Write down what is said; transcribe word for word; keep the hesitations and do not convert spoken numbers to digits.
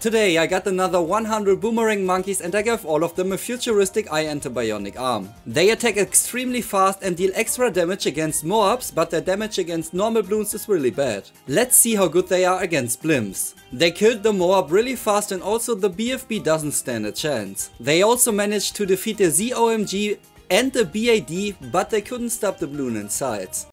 Today I got another one hundred boomerang monkeys and I gave all of them a futuristic eye and a bionic arm. They attack extremely fast and deal extra damage against Moabs, but their damage against normal Bloons is really bad. Let's see how good they are against blimps. They killed the Moab really fast and also the B F B doesn't stand a chance. They also managed to defeat the Z O M G and the B A D, but they couldn't stop the Bloon inside.